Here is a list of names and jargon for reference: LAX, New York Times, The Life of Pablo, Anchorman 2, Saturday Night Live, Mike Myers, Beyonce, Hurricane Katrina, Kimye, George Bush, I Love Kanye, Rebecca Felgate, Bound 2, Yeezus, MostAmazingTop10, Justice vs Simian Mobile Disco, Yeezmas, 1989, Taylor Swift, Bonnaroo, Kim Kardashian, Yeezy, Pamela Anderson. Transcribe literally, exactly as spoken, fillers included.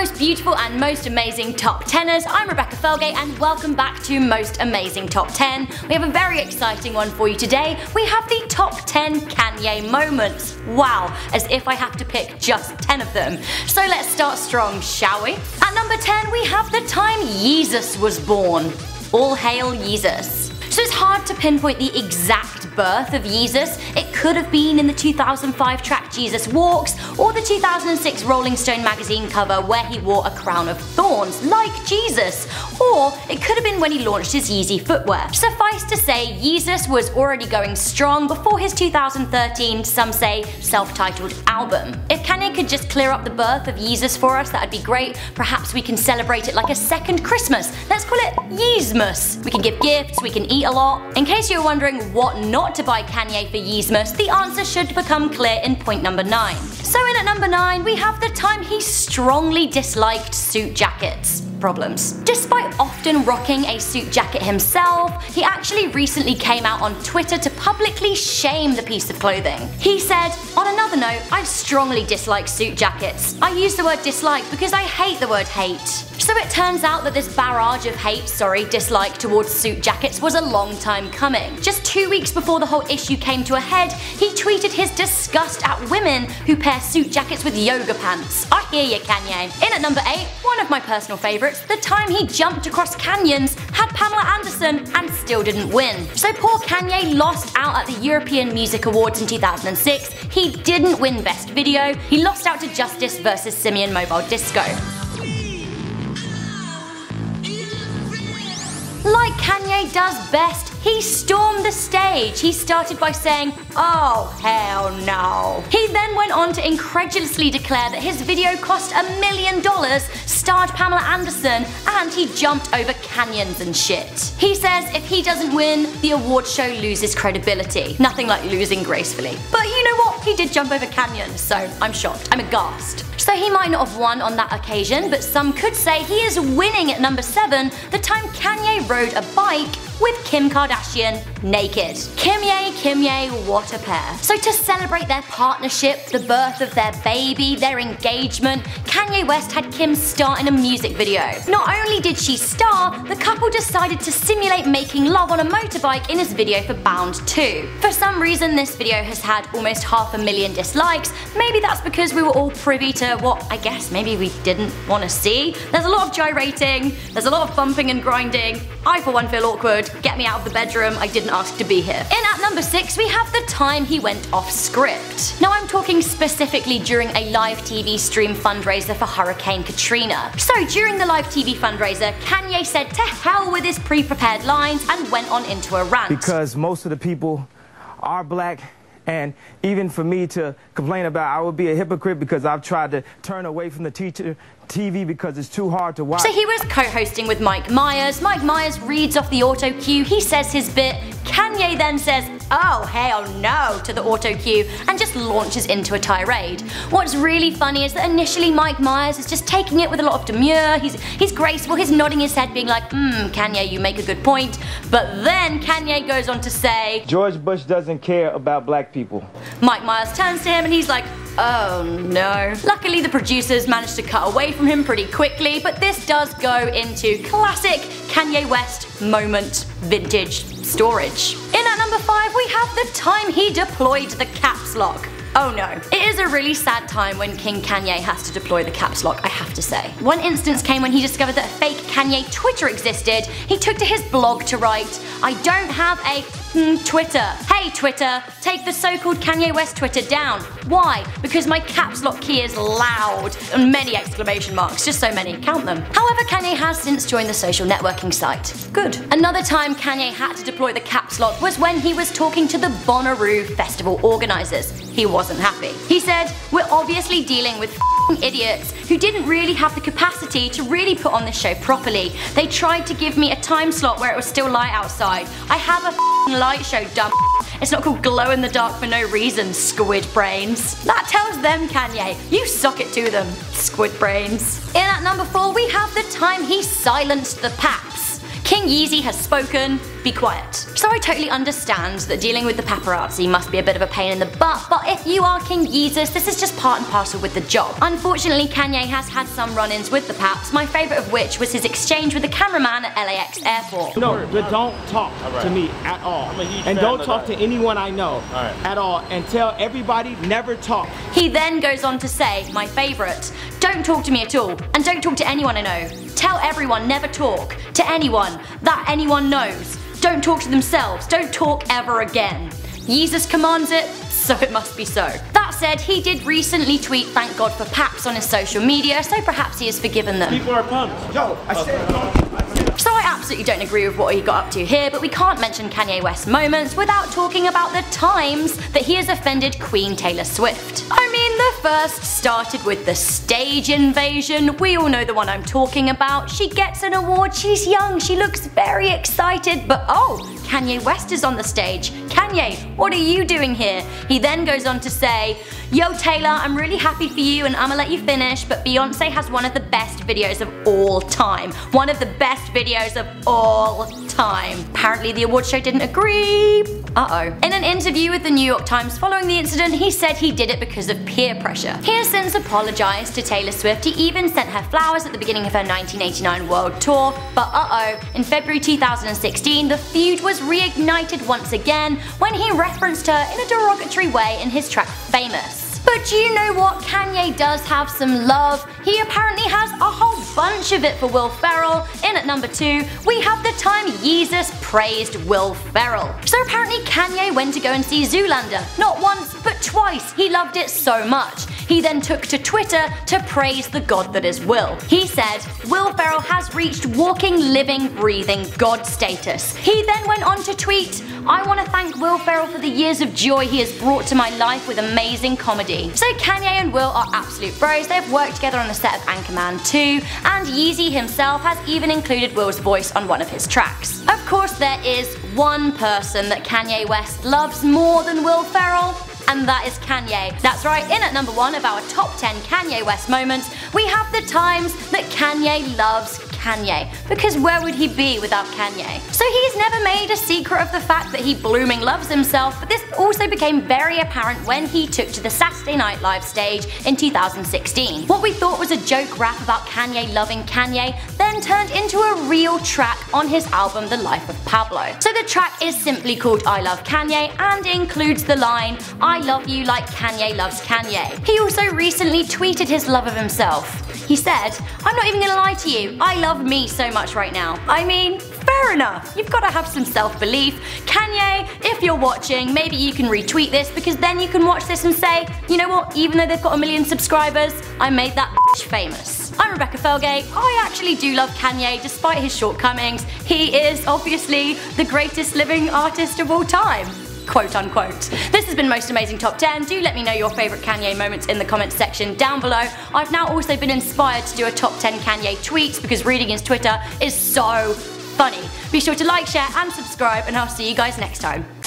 most beautiful and most amazing top teners. I'm Rebecca Felgate and welcome back to Most Amazing Top ten. We have a very exciting one for you today. We have the top ten Kanye moments. Wow, as if I have to pick just ten of them. So let's start strong, shall we? At number ten we have the time Yeezus was born. All hail Yeezus. So it's hard to pinpoint the exact birth of Yeezus. It could have been in the two thousand five track Yeezus Walks or the two thousand six Rolling Stone magazine cover where he wore a crown of thorns, like Jesus, or it could have been when he launched his Yeezy footwear. Suffice to say, Yeezus was already going strong before his two thousand thirteen, some say, self-titled album. If Kanye could just clear up the birth of Yeezus for us, that'd be great. Perhaps we can celebrate it like a second Christmas. Let's call it Yeezmas. We can give gifts, we can eat a lot. In case you're wondering what not to buy Kanye for Yeezmas, the answer should become clear in point number nine. So in at number nine, we have the time he strongly disliked suit jackets. Problems. Despite often rocking a suit jacket himself, he actually recently came out on Twitter to publicly shame the piece of clothing. He said, "On another note, I strongly dislike suit jackets. I use the word dislike because I hate the word hate." So it turns out that this barrage of hate, sorry, dislike towards suit jackets was a long time coming. Just two weeks before the whole issue came to a head, he tweeted his disgust at women who pair suit jackets with yoga pants. I hear you, Kanye. In at number eight, one of my personal favourites, the time he jumped across canyons, had Pamela Anderson, and still didn't win. So poor Kanye lost out at the European Music Awards in two thousand six, he didn't win Best Video, he lost out to Justice vs Simian Mobile Disco. Like Kanye does best, he stormed the stage. He started by saying, "Oh, hell no." He then went on to incredulously declare that his video cost a million dollars, starred Pamela Anderson, and he jumped over canyons and shit. He says if he doesn't win, the award show loses credibility. Nothing like losing gracefully. But you know what? He did jump over canyons, so I'm shocked. I'm aghast. So he might not have won on that occasion, but some could say he is winning at number seven, the time Kanye rode a bike with Kim Kardashian naked. Kimye, Kimye, what a pair. So to celebrate their partnership, the birth of their baby, their engagement, Kanye West had Kim star in a music video. Not only did she star, the couple decided to simulate making love on a motorbike in his video for Bound two. For some reason, this video has had almost half a million dislikes. Maybe that's because we were all privy to what I guess maybe we didn't want to see. There's a lot of gyrating, there's a lot of bumping and grinding. I for one feel awkward. Get me out of the bedroom, I didn't ask to be here. In at number six we have the time he went off script. Now I'm talking specifically during a live T V stream fundraiser for Hurricane Katrina. So during the live T V fundraiser, Kanye said to hell with his pre-prepared lines and went on into a rant. Because most of the people are black, and even for me to complain about, I would be a hypocrite because I've tried to turn away from the teacher T V because it's too hard to watch. So he was co-hosting with Mike Myers. Mike Myers reads off the auto cue, he says his bit, Kanye then says, "Oh hell no" to the auto cue and just launches into a tirade. What's really funny is that initially Mike Myers is just taking it with a lot of demure, he's, he's graceful, he's nodding his head being like, hmm, Kanye, you make a good point. But then Kanye goes on to say, "George Bush doesn't care about black people." Mike Myers turns to him and he's like, oh no. Luckily the producers managed to cut away from him pretty quickly, but this does go into classic Kanye West moment vintage storage. In at number five we have the time he deployed the caps lock. Oh no. It is a really sad time when King Kanye has to deploy the caps lock, I have to say. One instance came when he discovered that a fake Kanye Twitter existed. He took to his blog to write, "I don't have a mm, Twitter. Hey Twitter, take the so-called Kanye West Twitter down. Why? Because my caps lock key is loud." And many exclamation marks, just so many, count them. However, Kanye has since joined the social networking site. Good. Another time Kanye had to deploy the caps lock was when he was talking to the Bonnaroo festival organisers. He was wasn't happy. He said, "We're obviously dealing with f***ing idiots who didn't really have the capacity to really put on this show properly. They tried to give me a time slot where it was still light outside. I have a f***ing light show, dumb f***. It's not called glow in the dark for no reason, squid brains." That tells them, Kanye, you suck it to them, squid brains. In at number four we have the time he silenced the Paps. King Yeezy has spoken, be quiet. So I totally understand that dealing with the paparazzi must be a bit of a pain in the butt, but if you are King Yeezus, this is just part and parcel with the job. Unfortunately, Kanye has had some run-ins with the paps, my favourite of which was his exchange with the cameraman at L A X airport. No, but don't talk right. to me at all. And don't talk that. to anyone I know all right. at all, and tell everybody never talk. He then goes on to say, my favourite, don't talk to me at all, and don't talk to anyone I know. Tell everyone never talk to anyone that anyone knows. Don't talk to themselves, don't talk ever again. Yeezus commands it, so it must be so. That said, he did recently tweet thank God for paps on his social media, so perhaps he has forgiven them. People are pumped. Yo, I said So I absolutely don't agree with what he got up to here, but we can't mention Kanye West's moments without talking about the times that he has offended Queen Taylor Swift. I mean, the first started with the stage invasion. We all know the one I'm talking about. She gets an award, she's young, she looks very excited, but oh, Kanye West is on the stage. Kanye, what are you doing here? He then goes on to say, yo Taylor, I'm really happy for you and I'ma let you finish, but Beyonce has one of the best videos of all time. One of the best videos of all time. Apparently the award show didn't agree. Uh-oh. In an interview with the New York Times following the incident, he said he did it because of peer pressure. He has since apologised to Taylor Swift. He even sent her flowers at the beginning of her nineteen eighty-nine world tour, but uh-oh, in February two thousand sixteen, the feud was reignited once again when he referenced her in a derogatory way in his track Famous. But you know what, Kanye does have some love. He apparently has a whole bunch of it for Will Ferrell. In at number two, we have the time Yeezus praised Will Ferrell. So apparently Kanye went to go and see Zoolander. Not once, but twice. He loved it so much. He then took to Twitter to praise the God that is Will. He said, Will Ferrell has reached walking, living, breathing God status. He then went on to tweet, I want to thank Will Ferrell for the years of joy he has brought to my life with amazing comedy. So Kanye and Will are absolute bros. They've worked together on the set of Anchorman two, and Yeezy himself has even included Will's voice on one of his tracks. Of course, there is one person that Kanye West loves more than Will Ferrell, and that is Kanye. That's right, in at number one of our top ten Kanye West moments, we have the times that Kanye loves Kanye, because where would he be without Kanye? So he's never made a secret of the fact that he blooming loves himself, but this also became very apparent when he took to the Saturday Night Live stage in two thousand sixteen. What we thought was a joke rap about Kanye loving Kanye then turned into a real track on his album The Life of Pablo. So the track is simply called I Love Kanye and includes the line, I love you like Kanye loves Kanye. He also recently tweeted his love of himself. He said, I'm not even gonna lie to you, I love me so much right now. I mean, fair enough, you've got to have some self-belief. Kanye, if you're watching, maybe you can retweet this, because then you can watch this and say, you know what, even though they've got a million subscribers, I made that bitch famous. I'm Rebecca Felgate. I actually do love Kanye despite his shortcomings. He is obviously the greatest living artist of all time. Quote unquote. This has been Most Amazing Top ten. Do let me know your favourite Kanye moments in the comments section down below. I've now also been inspired to do a top ten Kanye tweets because reading his Twitter is so funny. Be sure to like, share and subscribe, and I'll see you guys next time.